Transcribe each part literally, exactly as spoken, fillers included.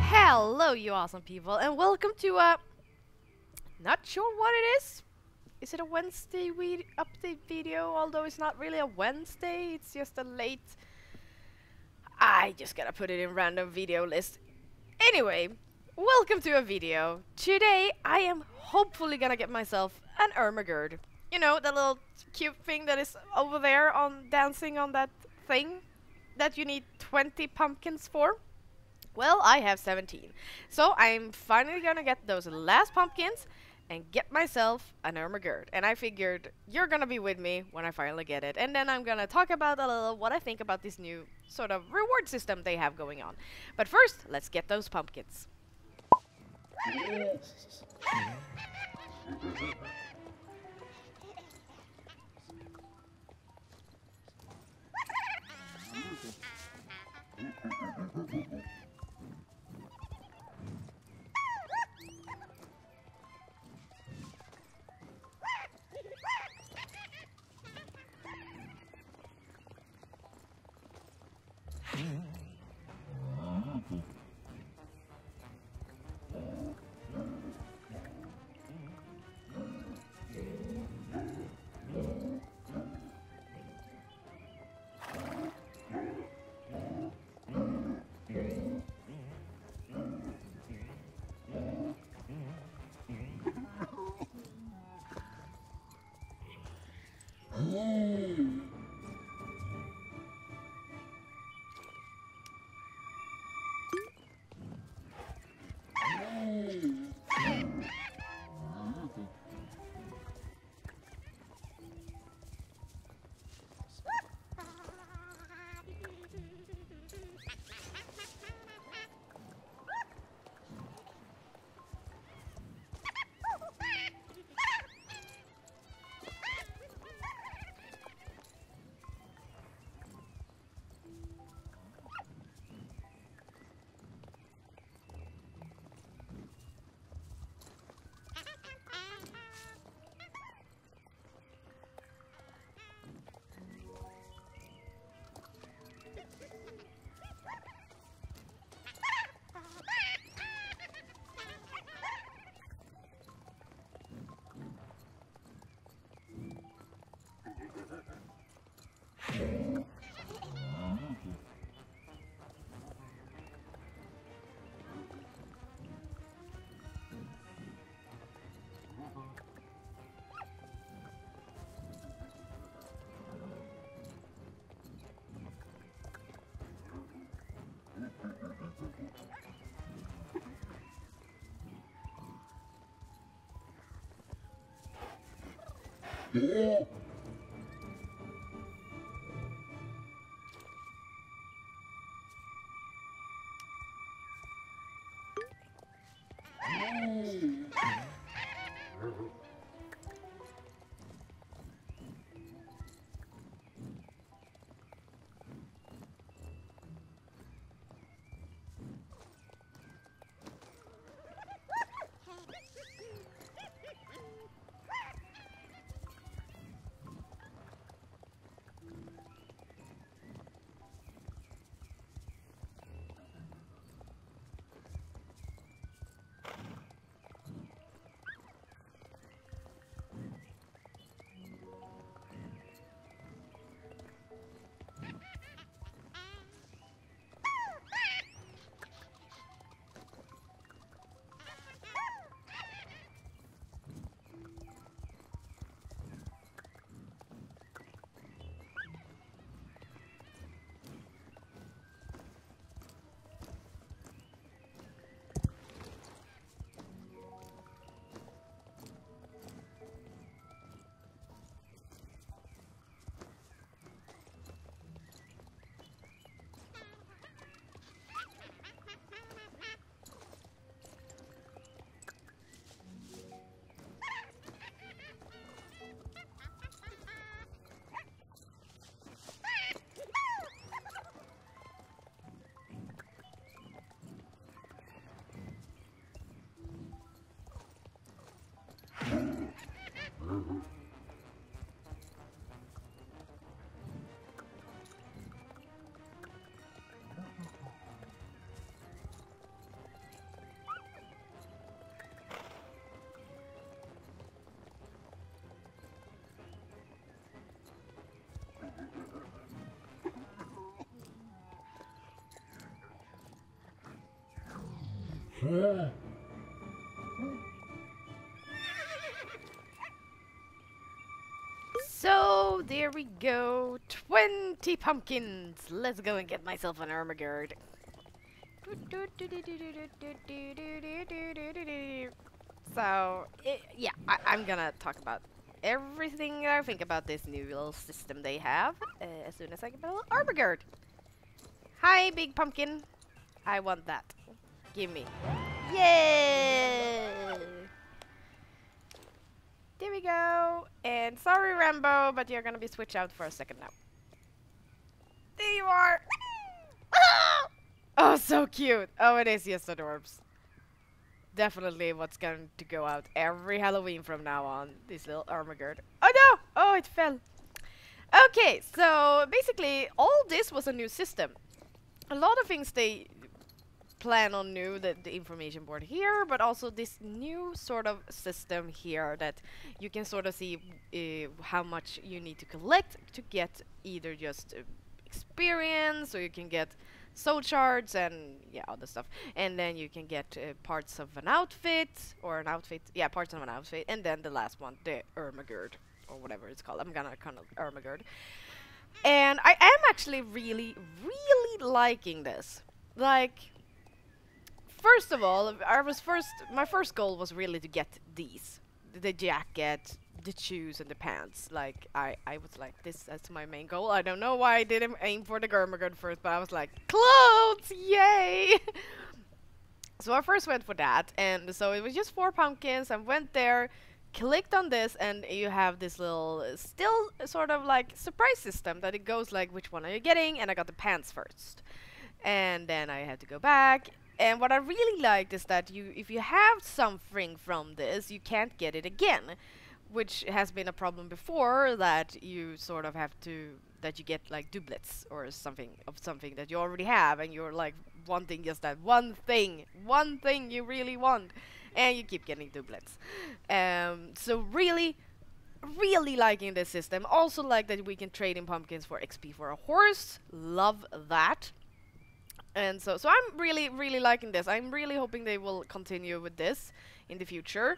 Hello, you awesome people, and welcome to a... Uh, not sure what it is. Is it a Wednesday we update video? Although it's not really a Wednesday, it's just a late... I just gotta put it in random video list. Anyway, welcome to a video. Today I am hopefully gonna get myself an Irma Gourd. You know, that little cute thing that is over there on dancing on that thing that you need twenty pumpkins for. Well, I have seventeen. So I'm finally gonna get those last pumpkins and get myself an Irma Gourd. And I figured you're gonna be with me when I finally get it. And then I'm gonna talk about a little what I think about this new sort of reward system they have going on. But first, let's get those pumpkins. Yeah. So there we go, twenty pumpkins. Let's go and get myself an Irma Gourd. So it, yeah, I, I'm gonna talk about everything I think about this new little system they have uh, as soon as I get a little Irma Gourd. Hi, big pumpkin. I want that. Give me. Yay! There we go. And sorry, Rambo, but you're gonna be switched out for a second now. There you are. Oh, so cute. Oh, it is just adorbs. Definitely what's going to go out every Halloween from now on. This little Irma Gourd. Oh no! Oh, it fell. Okay, so basically all this was a new system. A lot of things they plan on new, the, the information board here, but also this new sort of system here that you can sort of see uh, how much you need to collect to get either just uh, experience, or you can get soul shards and yeah, other stuff, and then you can get uh, parts of an outfit or an outfit yeah parts of an outfit, and then the last one, the Irma Gourd, or whatever it's called. I'm gonna call it Irma Gourd. And I am actually really really liking this. Like, first of all, I was first my first goal was really to get these, the jacket, the shoes, and the pants. Like, I, I was like, this that's my main goal. I don't know why I didn't aim for the Irma Gourd first, but I was like, clothes, yay! So I first went for that, and so it was just four pumpkins. I went there, clicked on this, and you have this little uh, still sort of like surprise system that it goes like, which one are you getting? And I got the pants first. And then I had to go back. And what I really liked is that you, if you have something from this, you can't get it again, which has been a problem before, that you sort of have to, that you get like doublets or something of something that you already have, and you're like wanting just that one thing, one thing you really want, and you keep getting doublets. Um, so really, really liking this system. Also like that we can trade in pumpkins for X P for a horse. Love that. And so, so I'm really, really liking this. I'm really hoping they will continue with this in the future.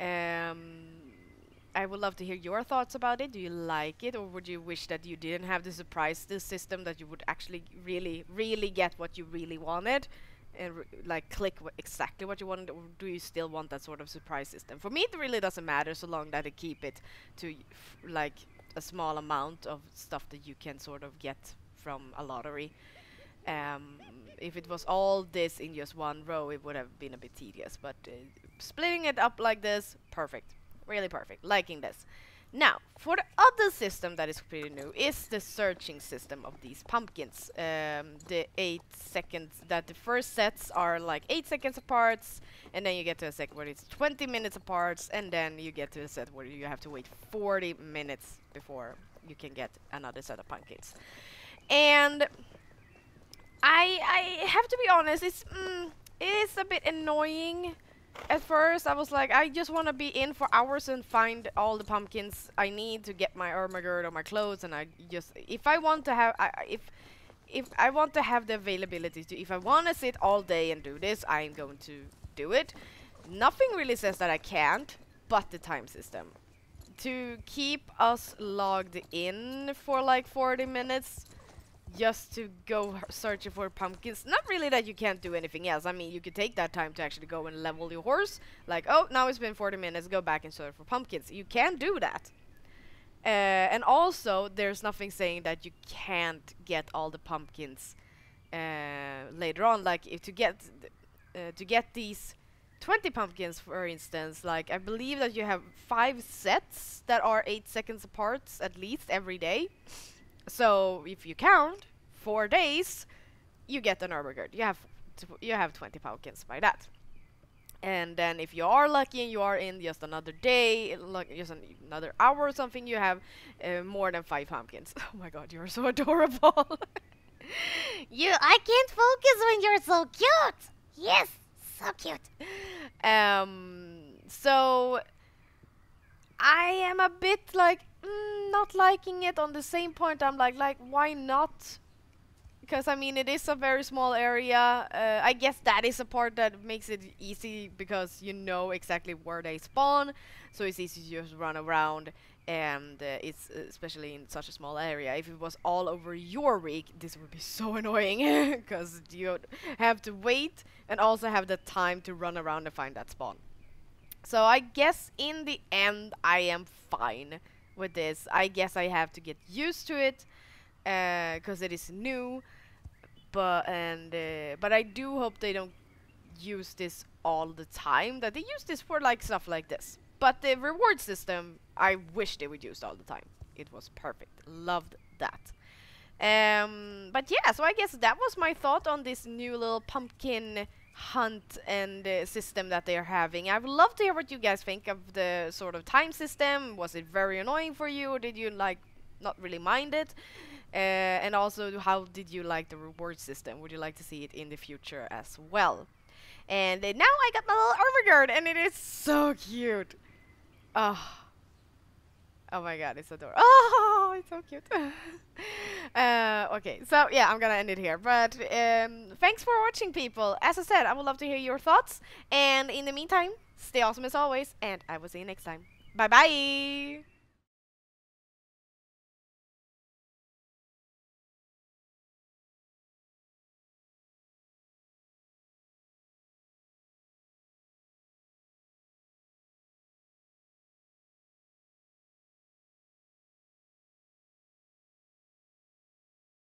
Um, I would love to hear your thoughts about it. Do you like it, or would you wish that you didn't have the surprise this system, that you would actually really, really get what you really wanted and r like click wh exactly what you wanted, or do you still want that sort of surprise system? For me, it really doesn't matter so long that I keep it to f like a small amount of stuff that you can sort of get from a lottery. Um, if it was all this in just one row, it would have been a bit tedious, but uh, splitting it up like this, perfect. Really perfect. Liking this. Now, for the other system that is pretty new is the searching system of these pumpkins. Um, the eight seconds, that the first sets are like eight seconds apart, and then you get to a set where it's twenty minutes apart, and then you get to a set where you have to wait forty minutes before you can get another set of pumpkins. And I, I have to be honest, it's mm, it is a bit annoying. At first I was like, I just want to be in for hours and find all the pumpkins I need to get my Irma Gourd or my clothes, and I just, if I want to have, I, if if I want to have the availability to, if I want to sit all day and do this, I'm going to do it. Nothing really says that I can't, but the time system. To keep us logged in for like forty minutes, just to go searching for pumpkins. Not really that you can't do anything else. I mean, you could take that time to actually go and level your horse. Like, oh, now it's been forty minutes, go back and search for pumpkins. You can do that. Uh, and also, there's nothing saying that you can't get all the pumpkins uh, later on. Like, if to get th uh, to get these twenty pumpkins, for instance, like, I believe that you have five sets that are eight seconds apart, at least, every day. So if you count four days, you get an Irma Gourd. You have t you have twenty pumpkins by that. And then if you are lucky and you are in just another day, like just an another hour or something, you have uh, more than five pumpkins. Oh my God, you're so adorable. You, I can't focus when you're so cute. Yes, so cute. Um, so I am a bit like, not liking it. On the same point, I'm like, like, why not Because, I mean, it is a very small area. Uh, I guess that is a part that makes it easy because you know exactly where they spawn. So it's easy to just run around. And uh, it's uh, especially in such a small area. If it was all over your week, this would be so annoying. Because you have to wait and also have the time to run around and find that spawn. So I guess in the end, I am fine with this. I guess I have to get used to it. Because it is new, but and uh, but I do hope they don't use this all the time. That they use this for like stuff like this. But the reward system, I wish they would use all the time. It was perfect. Loved that. Um, but yeah, so I guess that was my thought on this new little pumpkin hunt and uh, system that they are having. I would love to hear what you guys think of the sort of time system. Was it very annoying for you, or did you like not really mind it? Uh, and also, how did you like the reward system? Would you like to see it in the future as well? And uh, now I got my little Irma Gourd, and it is so cute. Oh, oh my god, it's adorable. Oh, it's so cute. uh, okay, so yeah, I'm gonna end it here. But um, thanks for watching, people. As I said, I would love to hear your thoughts. And in the meantime, stay awesome as always, and I will see you next time. Bye-bye.